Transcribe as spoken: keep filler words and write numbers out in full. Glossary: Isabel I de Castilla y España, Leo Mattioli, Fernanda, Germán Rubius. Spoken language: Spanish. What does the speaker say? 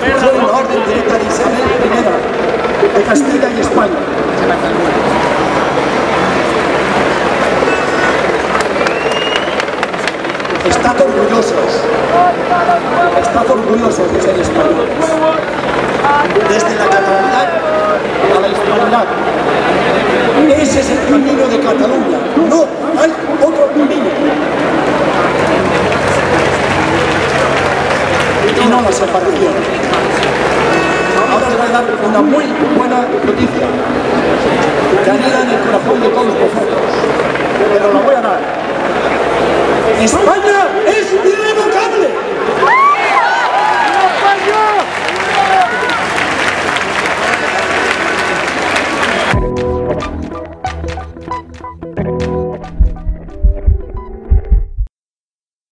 Fue una orden directa de Isabel primera de Castilla y España. Estad orgullosos, estad orgullosos de ser españoles. Desde la catalanidad a la hispanidad. Ese es el camino de Cataluña, no hay otro camino. Y no la separación. Ahora os voy a dar una muy buena noticia, que anida en el corazón de todos vosotros, pero la voy a dar. España es